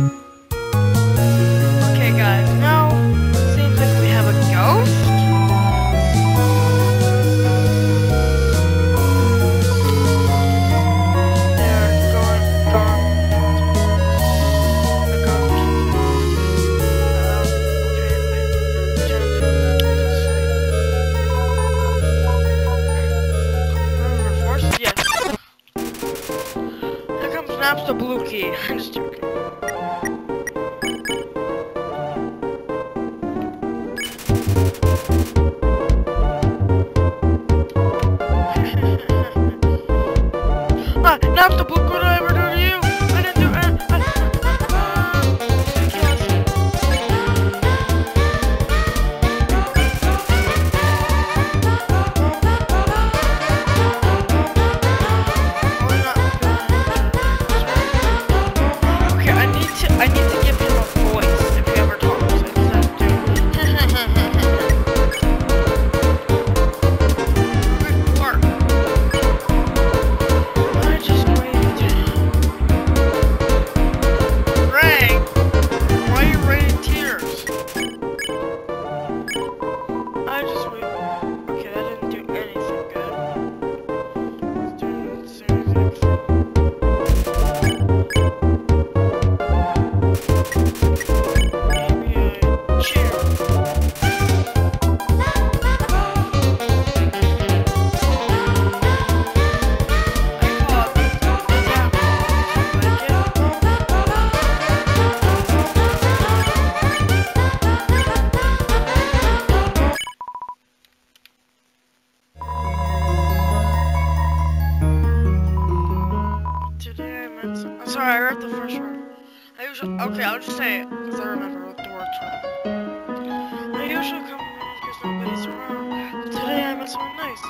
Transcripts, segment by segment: Okay, guys, now seems like we have a ghost. They're gone. Yes. Here comes Naps the blue key. I'm just joking. Naps the book, what did I ever do to you? I didn't do it. I can't see. Okay, I need to give him a voice if he ever talks. Sorry, I read the first one. Okay, I'll just say it, because I remember what the words were. I usually come to me because nobody's around, but today I met someone nice.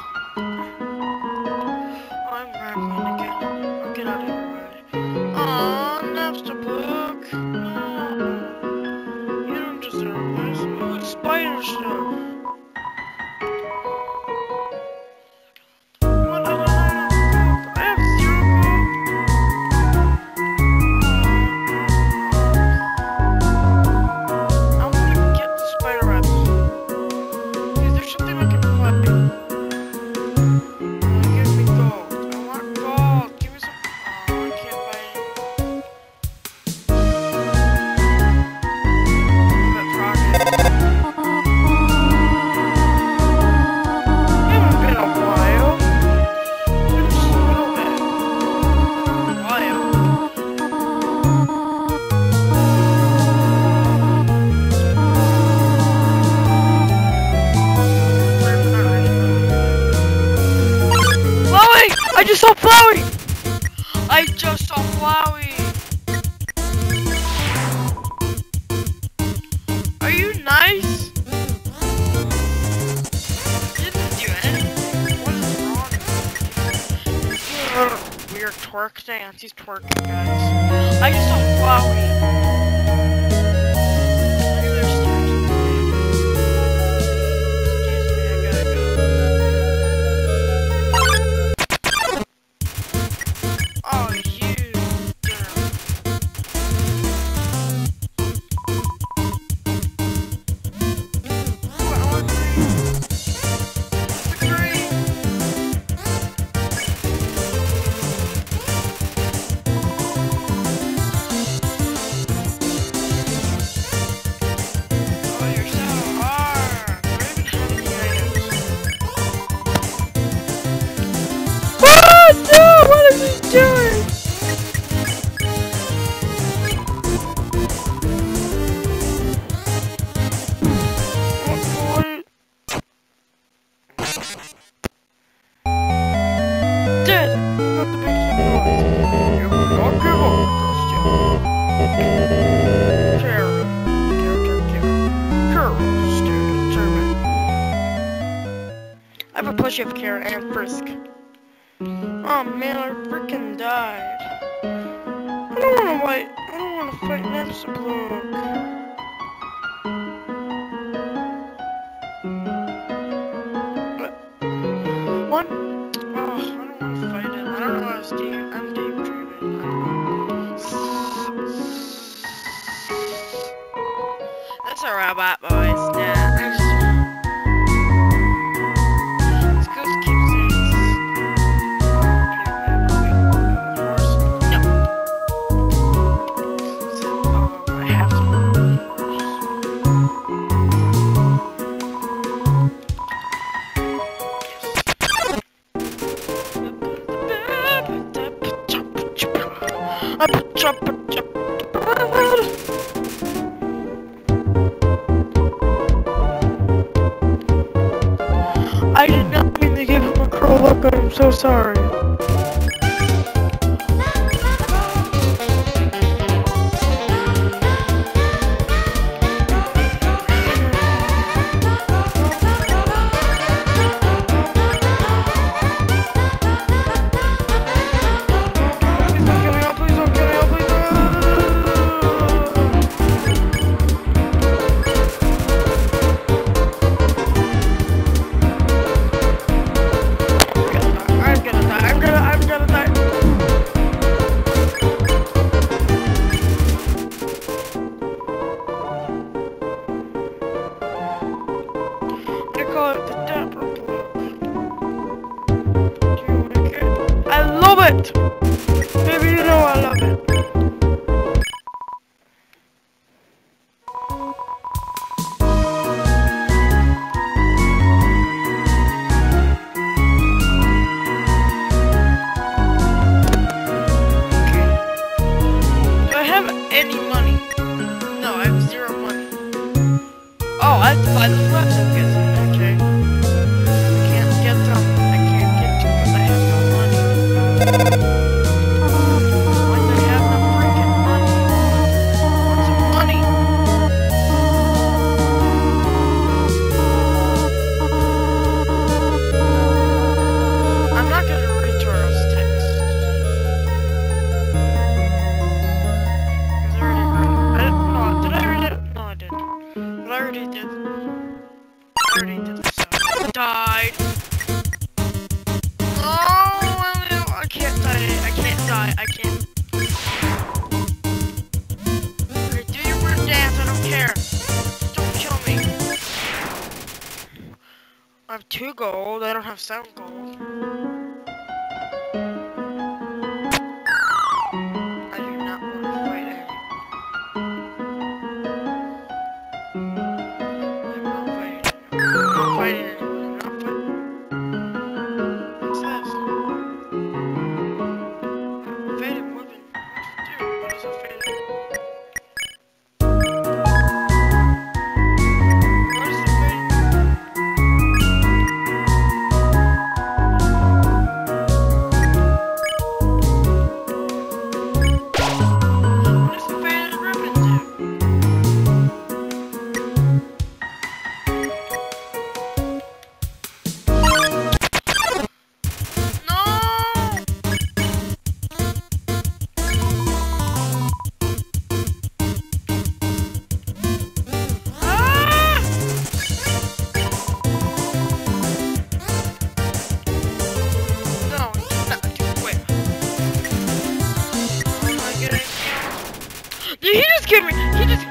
Oh, I'm rambling again. I'll get out of here already. Aw, Napster book. No. You don't deserve this. Ooh, it's spider stuff. I just saw Flowey! I just saw Flowey! Are you nice? You didn't do anything. What is wrong with you? You're doing a weird twerk dance. He's twerking, guys. I just saw Flowey. I have a push-up carrot and frisk. Oh man, I freaking died. I don't wanna fight Napster Block. But what? Oh, I don't wanna fight it. I don't know how I'm daydreaming. It's a robot voice. Nah, I just... I did not mean to give him a cruel look, but I'm so sorry. I have 2 gold, I don't have 7 gold. I do not want to fight it. I'm not fighting. What's this? A faded woman. What is a faded woman?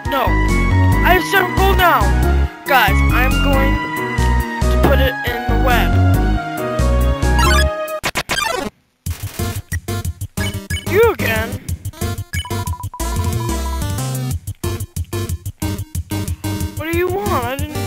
No, I have 7 gold now. Guys, I'm going to put it in the web. You again? What do you want? I didn't...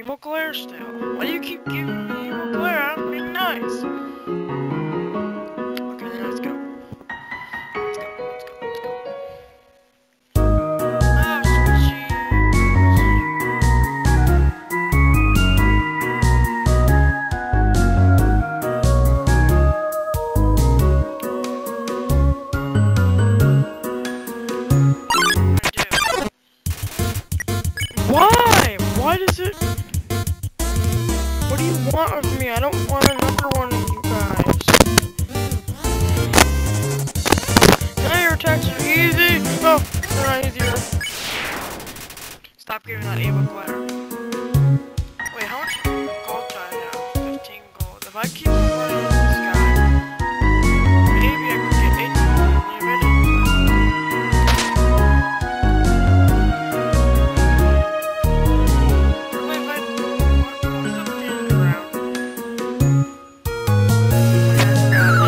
evil glares now. Why do you keep giving me evil glare? I'm being nice. Okay, let's go. Stop giving that evil glare. Wait, how much gold do I have? 15 gold. If I keep running in the sky, maybe I could get 18 gold in a minute. Wait, what's up there in the ground?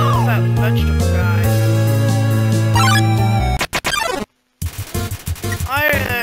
It's that vegetable guy. Hi there!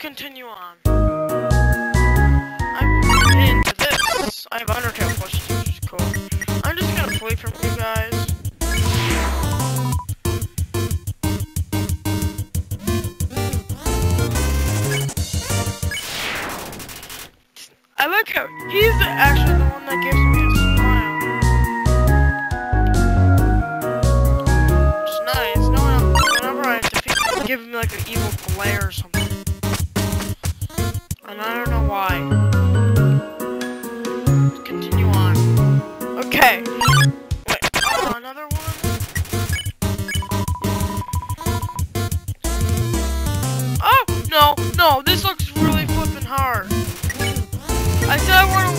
Continue on. I'm into this. I have Undertale questions, which is cool. I'm just gonna play from you guys. I like how he's actually the one that gives me a smile. It's nice. No one else, whenever I defeat him, give me like an evil glare or something. And I don't know why. Let's continue on. Okay. Wait. Oh, another one? Oh! No! No! This looks really flippin' hard. I said I want to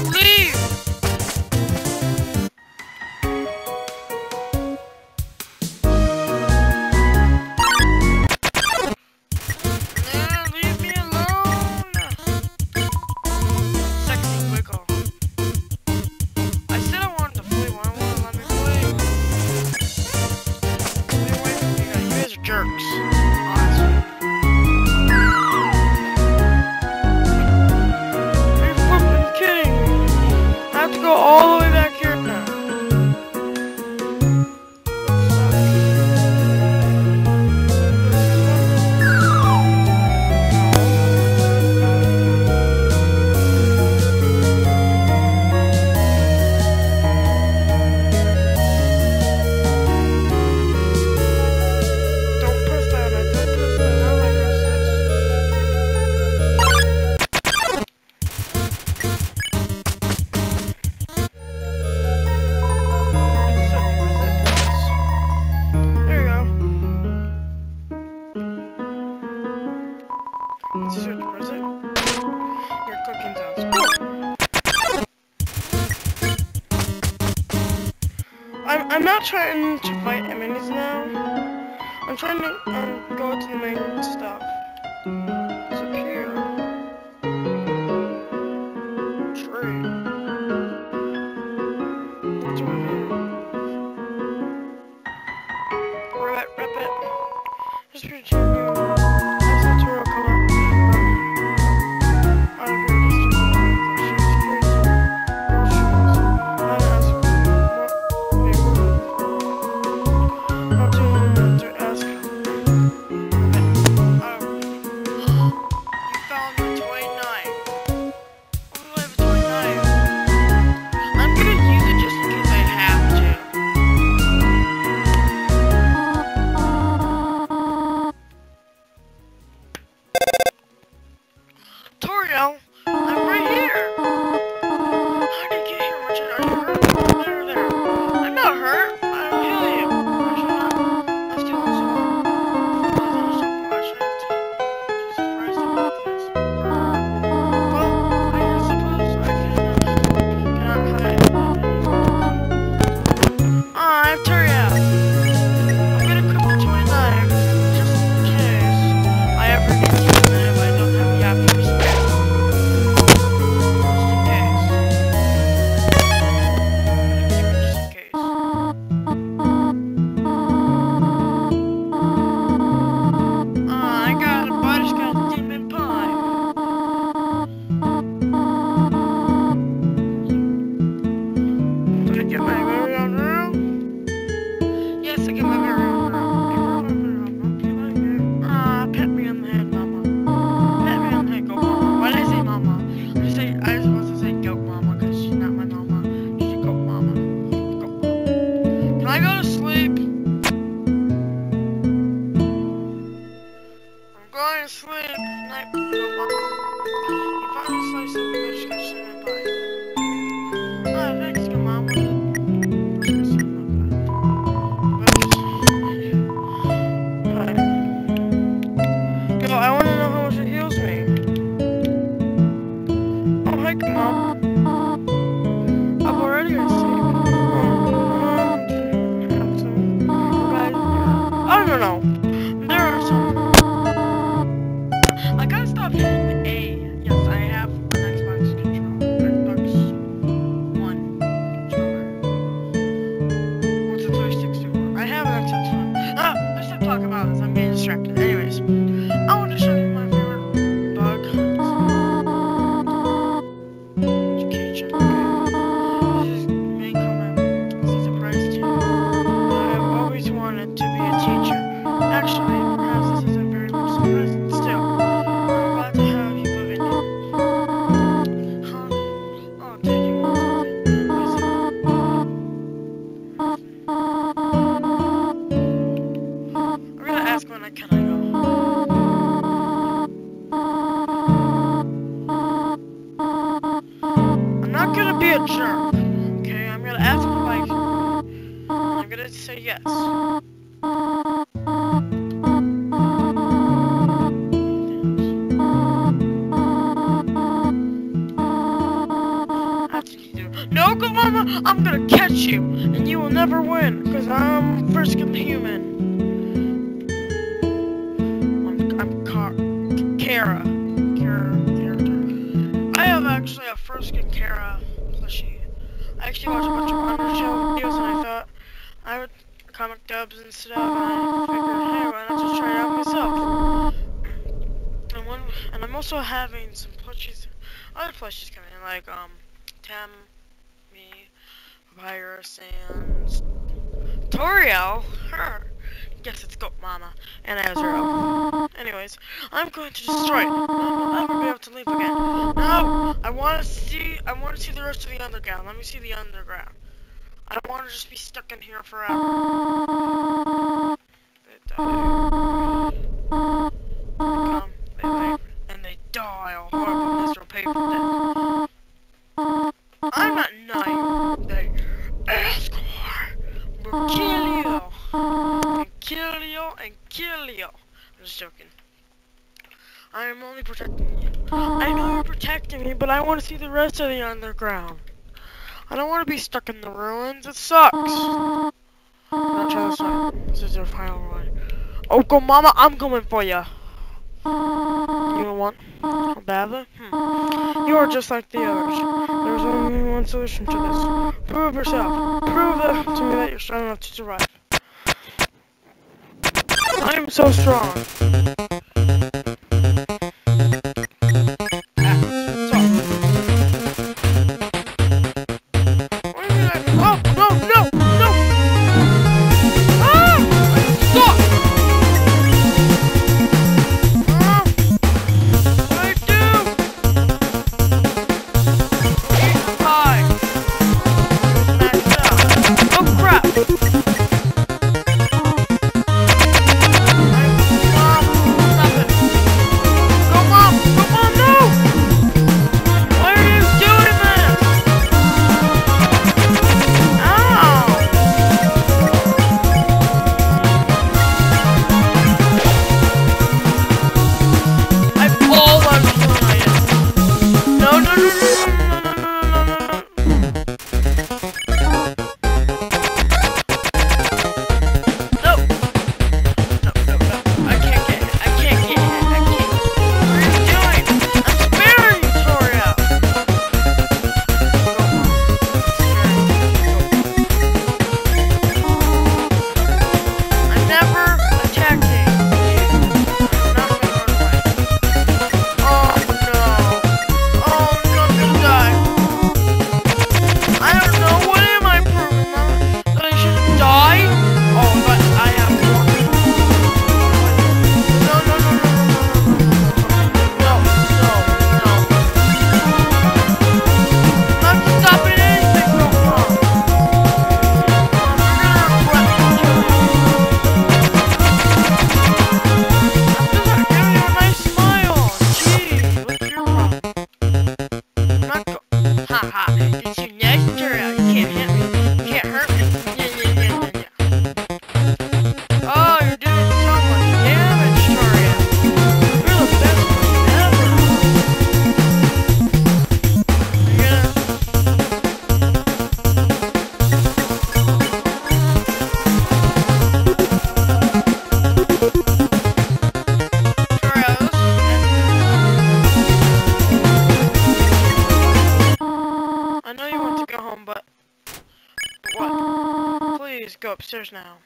I'm not trying to fight enemies now. I'm trying to go to the main stuff. It's up here. Tree. What's over here? Rip it. Just pretend you. That's a Toriel color. Toriel, I'm right here. How did you get here, Richard? Are you hurt? There. I'm not hurt. I'll heal you. I should not. Let's do this. I'm gonna catch you, and you will never win, because I'm freaking human. I'm Kara. I have actually a freaking Kara plushie. I actually watched a bunch of Undertale videos, and I thought I would comic dubs and stuff, and I figured, hey, why not just try it out myself? And I'm also having some plushies, other plushies coming in, like, Tam, Papyrus, and Toriel, her, gets its goat mama, and Azrael. Anyways, I'm going to destroy it. I won't be able to leave again. No, I want to see the rest of the underground. Let me see the underground. I don't want to just be stuck in here forever. They come, they labor, and they die a horrible, miserable paper death. I'm not nice. They ask for. We'll kill you. And kill you. And kill you. I'm just joking. I am only protecting you. I know you're protecting me, but I want to see the rest of the underground. I don't want to be stuck in the ruins. It sucks. I'm gonna try this one. This is your final one. Oh, go mama, I'm coming for you. You don't want a badly? You are just like the others. There's only one solution to this. Prove yourself. Prove to me that you're strong enough to survive. I am so strong. go upstairs now.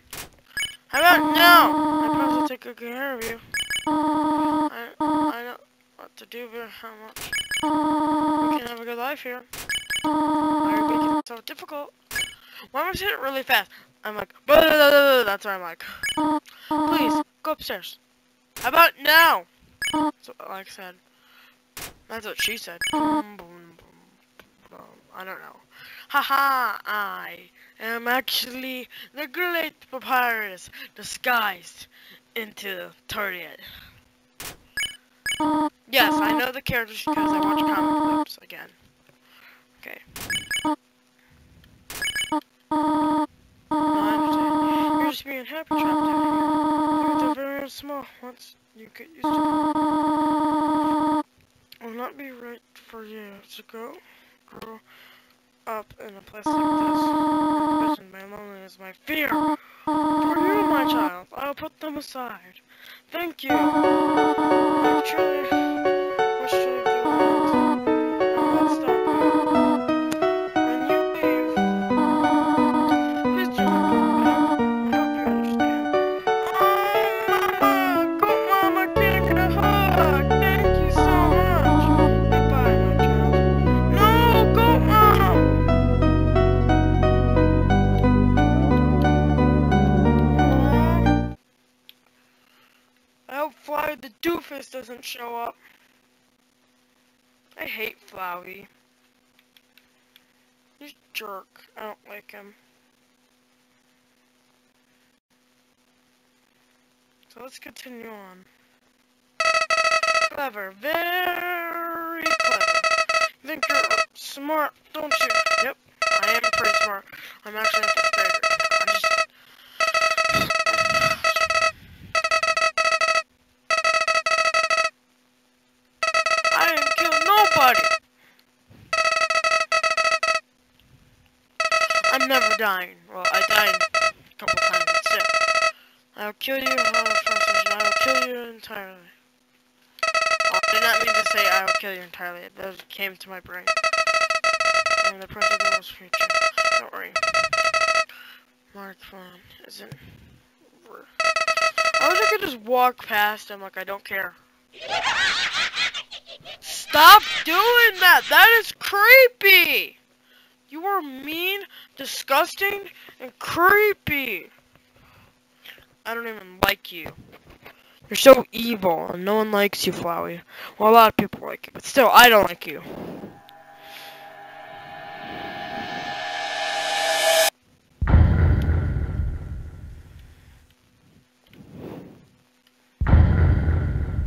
How about no? I promise I'll take good care of you. I don't know what to do, but how much? We can't have a good life here. Why are you making it so difficult? Why must I hit it really fast? I'm like, blah, blah, blah, blah. That's what I'm like. Please, go upstairs. How about now? That's what Alex said. That's what she said. I don't know. Haha, I am actually the great Papyrus disguised into Toriel. Yes, I know the characters because I watch comic clips again. Okay. No, I understand. You're just being happy trapped in here. They're very small. Once you get used to them, it will not be right for you to go grow up in a place like this. My loneliness, my fear. For you, my child, I'll put them aside. Thank you. I truly wish to doesn't show up. I hate Flowey. He's a jerk. I don't like him. So let's continue on. Clever. Very clever. You think you're smart, don't you? Yep. I am pretty smart. I'm actually at the favorite. I'm never dying. Well, I died a couple times, that's it. I'll kill you, I will kill you entirely. I did not mean to say I will kill you entirely. That came to my brain. I'm the prince of the most future. Don't worry. Mark Vaughn isn't... I wish I could just walk past him like I don't care. Stop doing that! That is creepy! You are mean, disgusting, and creepy! I don't even like you. You're so evil, and no one likes you, Flowey. Well, a lot of people like you, but still, I don't like you.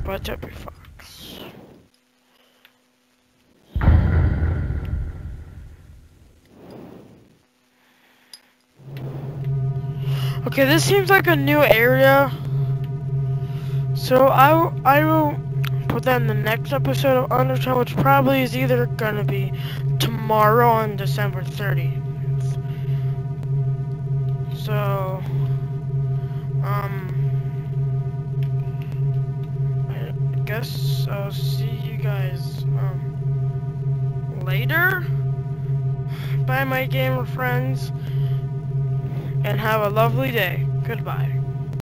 Watch out, fox. Okay, this seems like a new area, so I will put that in the next episode of Undertale, which probably is either gonna be tomorrow on December 30th. So, I guess I'll see you guys later. Bye, my gamer friends. And have a lovely day. Goodbye.